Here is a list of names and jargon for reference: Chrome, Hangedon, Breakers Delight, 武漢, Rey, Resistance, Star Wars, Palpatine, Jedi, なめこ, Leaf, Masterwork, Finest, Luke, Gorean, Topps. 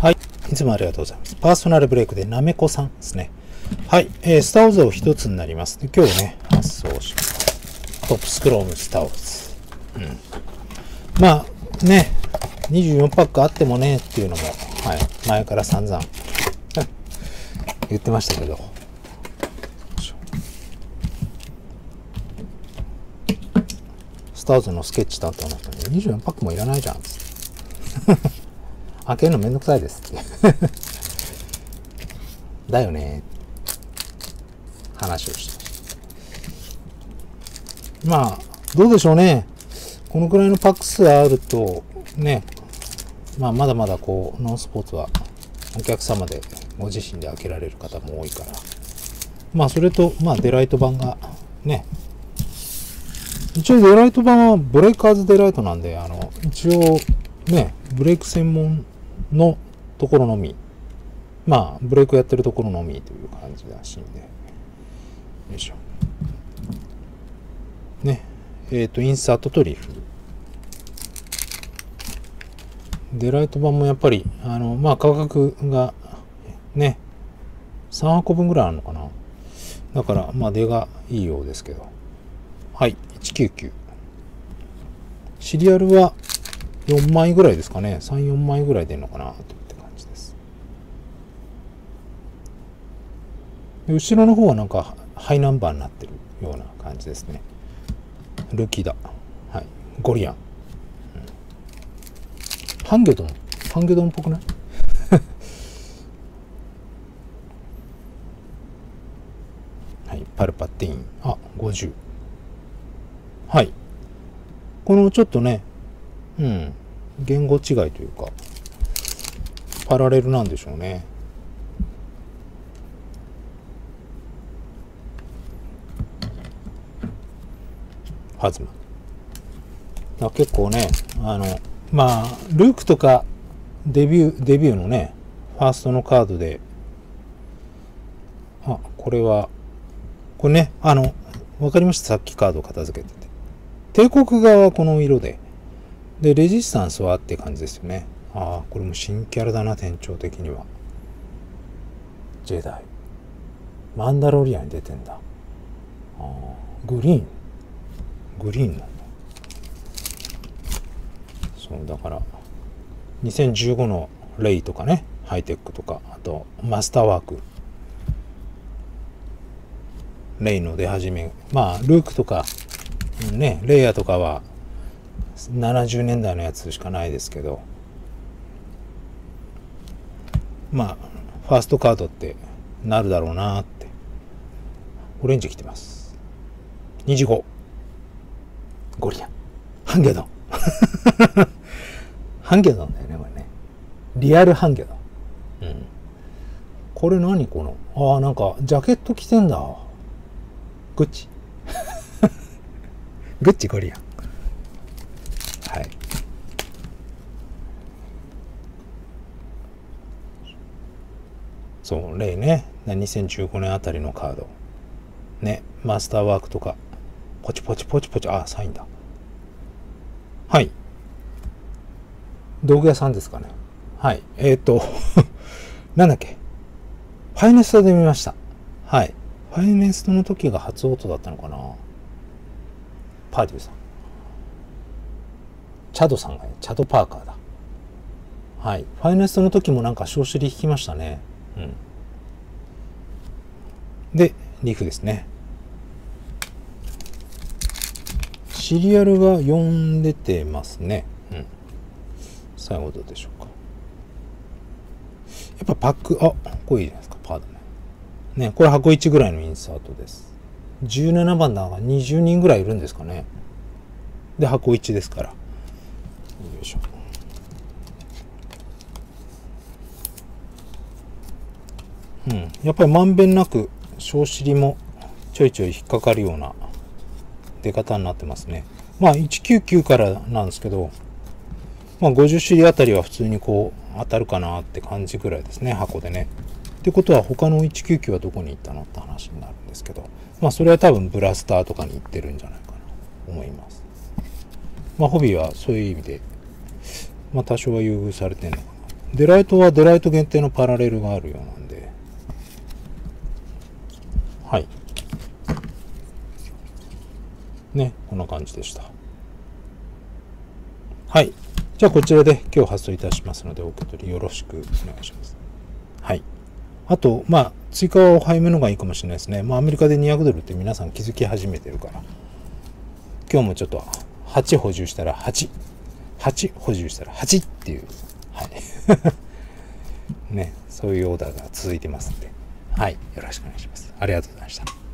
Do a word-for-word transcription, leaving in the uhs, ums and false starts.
はい。いつもありがとうございます。パーソナルブレイクでなめこさんですね。はい。えー、スターウォーズを一つになります。で今日ね、発送します。トップスクロームスターウォーズ。うん。まあ、ね、にじゅうよんパックあってもね、っていうのも、はい。前から散々言ってましたけど。スターウォーズのスケッチ担当の人に、にじゅうよんパックもいらないじゃん。開けるのめんどくさいですってだよね話をしてました。まあどうでしょうね、このくらいのパック数あるとね、まあまだまだこうノンスポーツはお客様でご自身で開けられる方も多いから、まあそれとまあデライト版がね、一応デライト版はブレイカーズデライトなんで、あの一応ねブレイク専門のところのみ、まあブレイクやってるところのみという感じらしいんで、よいしょね、えっとインサートとリーフデライト版もやっぱりあのまあ価格がねさんはこぶんぐらいあるのかな、だからまあ出がいいようですけど、はい、いちきゅうきゅうシリアルはよんまいぐらいですかね。さん、よんまいぐらい出るのかなとって感じです。で後ろの方はなんかハイナンバーになってるような感じですね。ルキダ。はい。ゴリアン。うん、ハンゲドン。ハンゲドンっぽくないはい。パルパティーン。あ、ごじゅう。はい。このちょっとね、うん、言語違いというかパラレルなんでしょうね。ハズマだ結構ね、あのまあルークとかデビューデビューのねファーストのカードで、あこれはこれね、あの分かりました、さっきカード片付けてて、帝国側はこの色で。で、レジスタンスはって感じですよね。ああ、これも新キャラだな、店長的には。ジェダイ。マンダロリアに出てんだ。ああ、グリーン。グリーンなんだ。そう、だから、にせんじゅうごのレイとかね、ハイテックとか、あと、マスターワーク。レイの出始め。まあ、ルークとか、ね、レイヤーとかは、ななじゅうねんだいのやつしかないですけど、まあファーストカードってなるだろうなって。オレンジ着てます。にじごゴリアンハンゲドンハンゲドンだよねこれね、リアルハンゲドン、うん、これ何この、ああなんかジャケット着てんだ、グッチグッチゴリアン、はい、そう例ね、にせんじゅうごねんあたりのカードね、マスターワークとかポチポチポチポチ、あサインだ、はい、道具屋さんですかね、はい、えっ、ー、となんだっけ、ファイネストで見ました。はい、ファイネストの時が初音だったのかな。パーデューさん、チャドさんがね、チャドパーカーだ。はい。ファイナリストの時もなんか小尻引きましたね。うん。で、リーフですね。シリアルがよん出てますね。うん。最後どうでしょうか。やっぱパック、あ、これいいじゃないですか、パーだね。ね、これ箱いちぐらいのインサートです。じゅうななばんだがにじゅうにんぐらいいるんですかね。で、箱いちですから。よいしょ、うん、やっぱりまんべんなく小尻もちょいちょい引っかかるような出方になってますね。まあいちきゅうきゅうからなんですけど、まあ、ごじゅう尻あたりは普通にこう当たるかなって感じぐらいですね、箱でね。ってことは他のいちきゅうきゅうはどこに行ったのって話になるんですけど、まあそれは多分ブラスターとかに行ってるんじゃないかなと思います。まあホビーはそういう意味でまあ多少は優遇されてるのかなデライトはデライト限定のパラレルがあるようなんで、はいね、こんな感じでした。はい、じゃあこちらで今日発送いたしますので、お受け取りよろしくお願いします。はい、あとまあ追加はお早めのがいいかもしれないですね。まあアメリカでにひゃくドルって皆さん気づき始めてるから、今日もちょっとはち補充したらはちはち補充したらはちっていう、はいね、そういうオーダーが続いてますんで、はい、よろしくお願いします。ありがとうございました。